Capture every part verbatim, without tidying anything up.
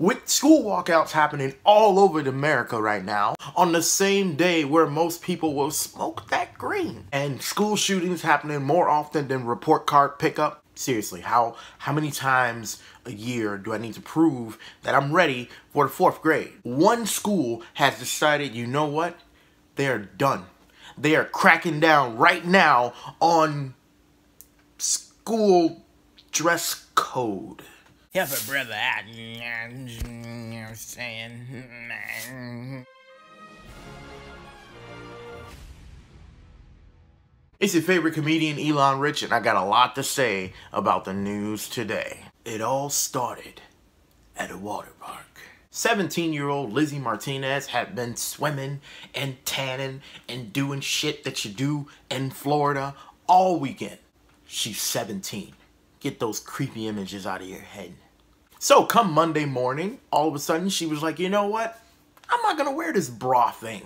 With school walkouts happening all over America right now, on the same day where most people will smoke that green, and school shootings happening more often than report card pickup. Seriously, how how many times a year do I need to prove that I'm ready for the fourth grade? One school has decided, you know what? They're done. They are cracking down right now on school dress code. Yeah, but brother, I, you know what I'm saying? It's your favorite comedian, Elon Rich, and I got a lot to say about the news today. It all started at a water park. seventeen-year-old Lizzie Martinez had been swimming and tanning and doing shit that you do in Florida all weekend. She's seventeen. Get those creepy images out of your head. So come Monday morning, all of a sudden she was like, you know what? I'm not gonna wear this bra thing.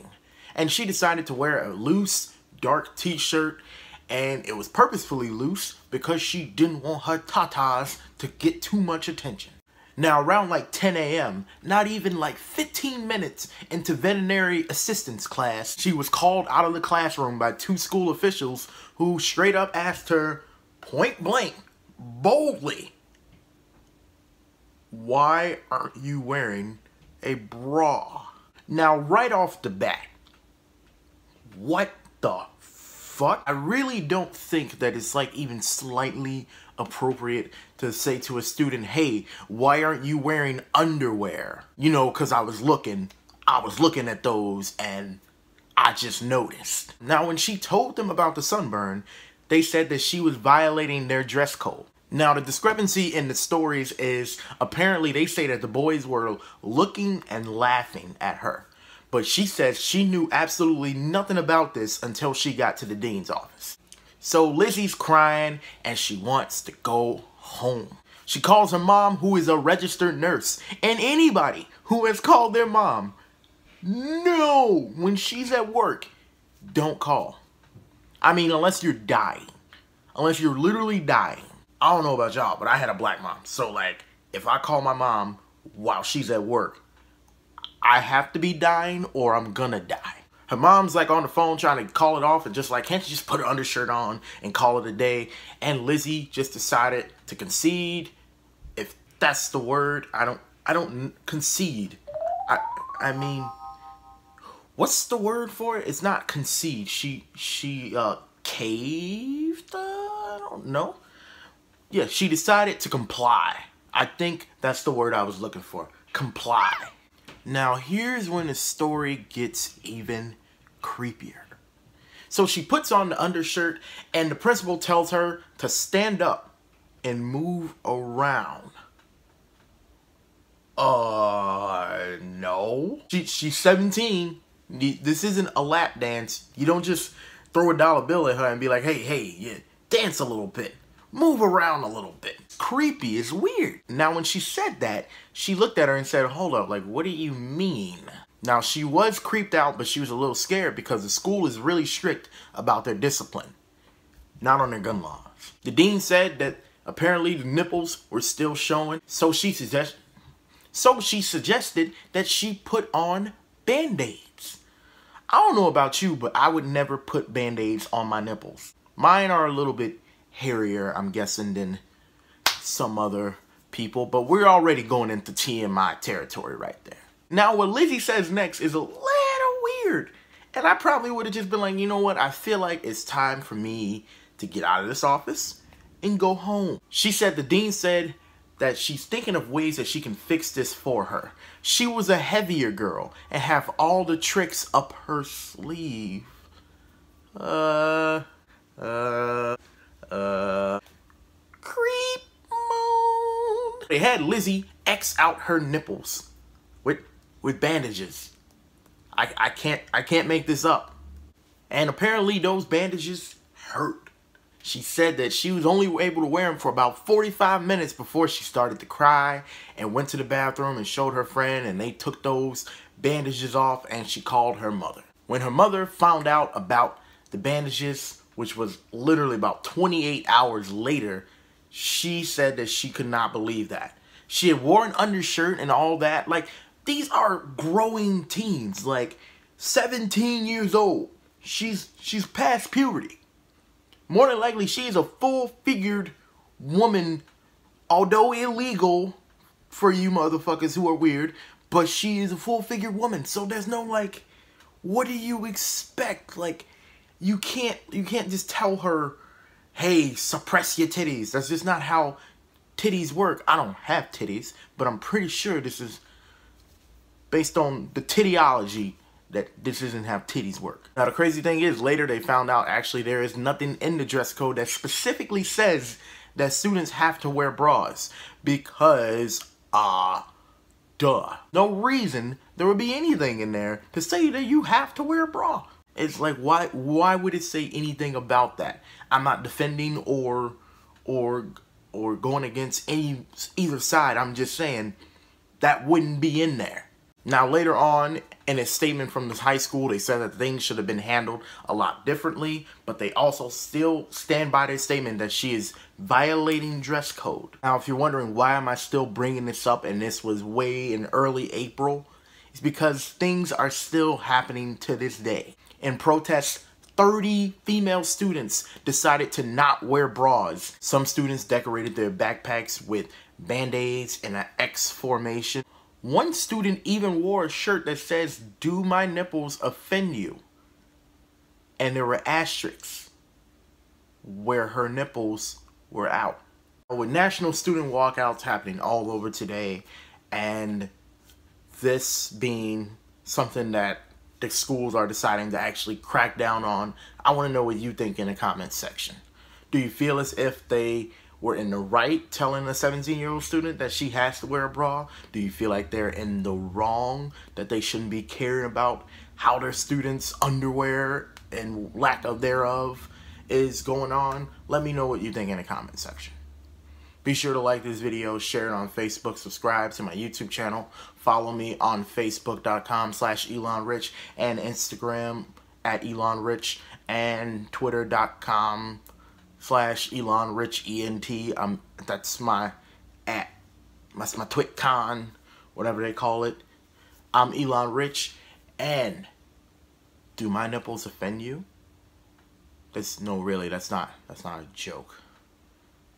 And she decided to wear a loose, dark t-shirt, and it was purposefully loose because she didn't want her tatas to get too much attention. Now around like ten A M, not even like fifteen minutes into veterinary assistance class, she was called out of the classroom by two school officials who straight up asked her point blank, boldly, why aren't you wearing a bra? Now, right off the bat, what the fuck? I really don't think that it's like even slightly appropriate to say to a student, hey, why aren't you wearing underwear? You know, cause I was looking, I was looking at those and I just noticed. Now, when she told them about the sunburn, they said that she was violating their dress code. Now, the discrepancy in the stories is apparently they say that the boys were looking and laughing at her. But she says she knew absolutely nothing about this until she got to the dean's office. So Lizzie's crying and she wants to go home. She calls her mom, who is a registered nurse. And anybody who has called their mom, no, when she's at work, don't call. I mean, unless you're dying. Unless you're literally dying. I don't know about y'all, but I had a black mom. So, like, if I call my mom while she's at work, I have to be dying or I'm gonna die. Her mom's, like, on the phone trying to call it off and just like, can't you just put her undershirt on and call it a day? And Lizzie just decided to concede. If that's the word, I don't, I don't concede. I, I mean... what's the word for it? It's not concede. She, she, uh, caved? Uh, I don't know. Yeah, she decided to comply. I think that's the word I was looking for. Comply. Now, here's when the story gets even creepier. So she puts on the undershirt, and the principal tells her to stand up and move around. Uh, no. She, she's seventeen. This isn't a lap dance. You don't just throw a dollar bill at her and be like, hey, hey, yeah, dance a little bit. Move around a little bit. It's creepy. It's weird. Now, when she said that, she looked at her and said, hold up, like, what do you mean? Now, she was creeped out, but she was a little scared because the school is really strict about their discipline, not on their gun laws. The dean said that apparently the nipples were still showing, so she, suggest so she suggested that she put on Band-Aids. I don't know about you, but I would never put Band-Aids on my nipples. Mine are a little bit hairier, I'm guessing, than some other people, but we're already going into T M I territory right there. Now, what Lizzie says next is a little weird, and I probably would have just been like, you know what, I feel like it's time for me to get out of this office and go home. She said the dean said that she's thinking of ways that she can fix this for her. She was a heavier girl and have all the tricks up her sleeve. Uh, uh, uh. Creep mode. They had Lizzie X out her nipples with with bandages. I I can't I can't make this up. And apparently those bandages hurt. She said that she was only able to wear them for about forty-five minutes before she started to cry and went to the bathroom and showed her friend, and they took those bandages off and she called her mother. When her mother found out about the bandages, which was literally about twenty-eight hours later, she said that she could not believe that. She wore an undershirt and all that. Like, these are growing teens, like seventeen years old. She's she's past puberty. More than likely, she is a full-figured woman, although illegal for you motherfuckers who are weird, but she is a full-figured woman. So there's no, like, what do you expect? Like, you can't you can't just tell her, hey, suppress your titties. That's just not how titties work. I don't have titties, but I'm pretty sure this is based on the tittyology that this doesn't have titties work. Now, the crazy thing is, later they found out actually there is nothing in the dress code that specifically says that students have to wear bras, because ah, uh, duh. No reason there would be anything in there to say that you have to wear a bra. It's like, why why would it say anything about that? I'm not defending or or or going against any either side. I'm just saying that wouldn't be in there. Now, later on in a statement from this high school, they said that things should have been handled a lot differently, but they also still stand by their statement that she is violating dress code. Now, if you're wondering why am I still bringing this up and this was way in early April, it's because things are still happening to this day. In protest, thirty female students decided to not wear bras. Some students decorated their backpacks with band-aids and an X formation. One student even wore a shirt that says, "Do my nipples offend you?" And there were asterisks where her nipples were out. With national student walkouts happening all over today, and this being something that the schools are deciding to actually crack down on, I want to know what you think in the comments section. Do you feel as if they were in the right telling a seventeen-year-old student that she has to wear a bra? Do you feel like they're in the wrong, that they shouldn't be caring about how their students' underwear and lack of thereof is going on? Let me know what you think in the comment section. Be sure to like this video, share it on Facebook, subscribe to my YouTube channel, follow me on Facebook.com slash Elon Rich and Instagram at Elon Rich and Twitter.com slash Elon Rich ENT. Um, that's my at, that's my TwitCon, whatever they call it. I'm Elon Rich, and do my nipples offend you? That's no, really, that's not, that's not a joke.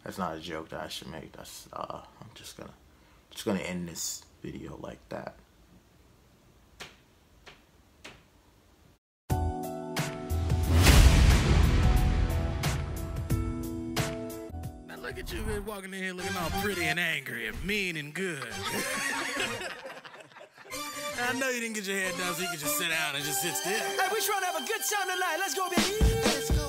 That's not a joke that I should make. That's uh, I'm just gonna, just gonna end this video like that. Now look at you been walking in here looking all pretty and angry and mean and good. I know you didn't get your hair done, so you can just sit down and just sit still. Hey, we trying to have a good time tonight. Let's go, baby. Let's go.